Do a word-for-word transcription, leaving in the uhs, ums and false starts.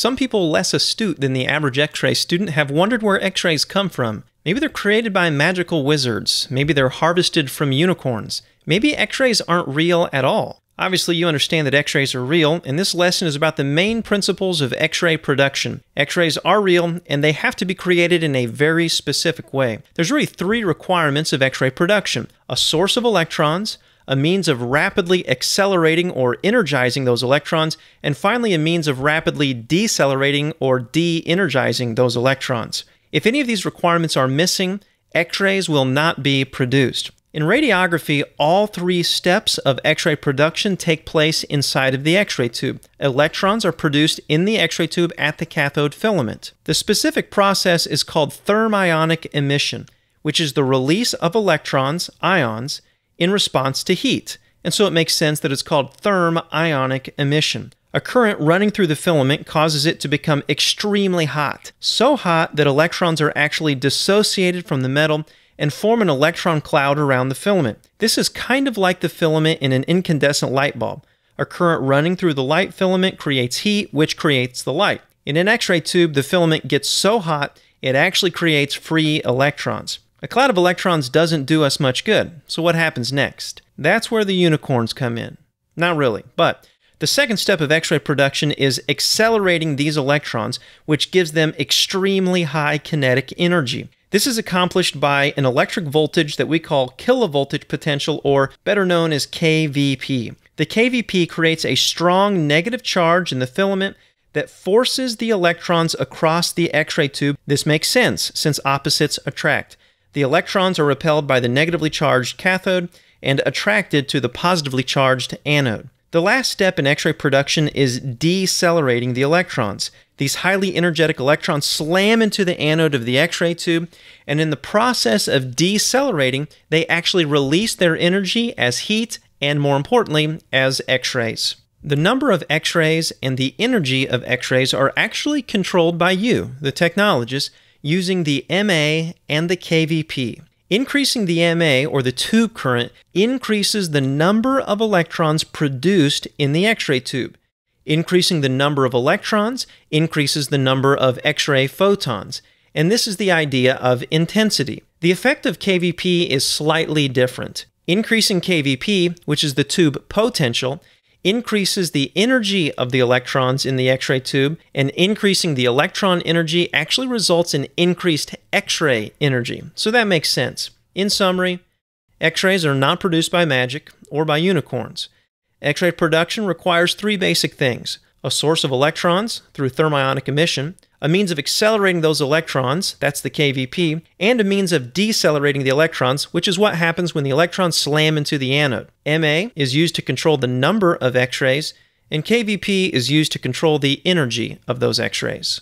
Some people less astute than the average X-ray student have wondered where X-rays come from. Maybe they're created by magical wizards. Maybe they're harvested from unicorns. Maybe X-rays aren't real at all. Obviously, you understand that X-rays are real, and this lesson is about the main principles of X-ray production. X-rays are real, and they have to be created in a very specific way. There's really three requirements of X-ray production: a source of electrons, a means of rapidly accelerating or energizing those electrons, and finally a means of rapidly decelerating or de-energizing those electrons. If any of these requirements are missing, X-rays will not be produced. In radiography, all three steps of X-ray production take place inside of the X-ray tube. Electrons are produced in the X-ray tube at the cathode filament. The specific process is called thermionic emission, which is the release of electrons, ions, in response to heat, and so it makes sense that it's called thermionic emission. A current running through the filament causes it to become extremely hot, so hot that electrons are actually dissociated from the metal and form an electron cloud around the filament. This is kind of like the filament in an incandescent light bulb. A current running through the light filament creates heat, which creates the light. In an X-ray tube, the filament gets so hot, it actually creates free electrons. A cloud of electrons doesn't do us much good, so what happens next? That's where the unicorns come in. Not really, but the second step of X-ray production is accelerating these electrons, which gives them extremely high kinetic energy. This is accomplished by an electric voltage that we call kilovoltage potential, or better known as k V p. The k V p creates a strong negative charge in the filament that forces the electrons across the X-ray tube. This makes sense, since opposites attract. The electrons are repelled by the negatively charged cathode and attracted to the positively charged anode. The last step in X-ray production is decelerating the electrons. These highly energetic electrons slam into the anode of the X-ray tube, and in the process of decelerating, they actually release their energy as heat and, more importantly, as X-rays. The number of X-rays and the energy of X-rays are actually controlled by you, the technologist, using the M A and the k V p. Increasing the M A, or the tube current, increases the number of electrons produced in the X-ray tube. Increasing the number of electrons increases the number of X-ray photons. And this is the idea of intensity. The effect of k V p is slightly different. Increasing k V p, which is the tube potential, increases the energy of the electrons in the X-ray tube, and increasing the electron energy actually results in increased X-ray energy. So that makes sense. In summary, X-rays are not produced by magic or by unicorns. X-ray production requires three basic things: a source of electrons through thermionic emission, a means of accelerating those electrons, that's the k V p, and a means of decelerating the electrons, which is what happens when the electrons slam into the anode. M A is used to control the number of X-rays, and k V p is used to control the energy of those X-rays.